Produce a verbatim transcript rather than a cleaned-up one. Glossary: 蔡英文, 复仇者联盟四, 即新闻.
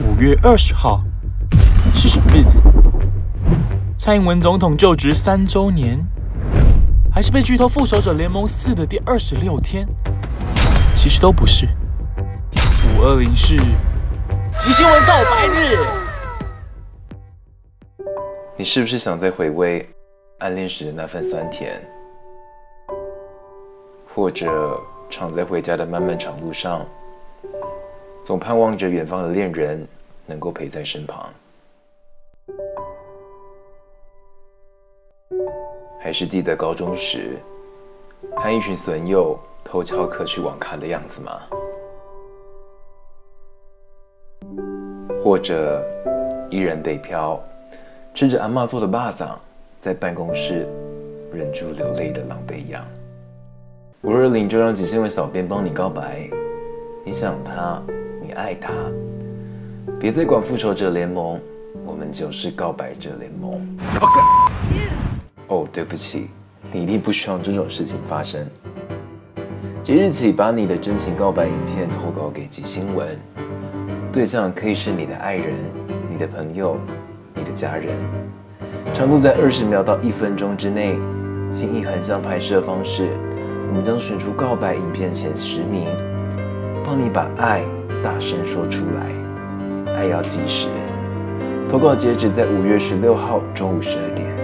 五月二十号是什么日子？蔡英文总统就职三周年，还是被剧透《复仇者联盟四》的第二十六天？其实都不是。五二零是即新闻告白日。你是不是想再回味暗恋时的那份酸甜，或者常在回家的漫漫长路上？ 总盼望着远方的恋人能够陪在身旁，还是记得高中时和一群损友偷翘课去网咖的样子吗？或者一人北漂，吃着阿嬷做的肉粽，在办公室忍住流泪的狼狈一样？五二零就让即新闻小编帮你告白，你想他。 你爱他，别再管复仇者联盟，我们就是告白者联盟。哦，对不起，你一定不希望这种事情发生。即日起，把你的真情告白影片投稿给即新闻，对象可以是你的爱人、你的朋友、你的家人。长度在二十秒到一分钟之内，请以横向拍摄方式，我们将选出告白影片前十名，帮你把爱 大声说出来，爱要及时。投稿截止在五月十六号中午十二点。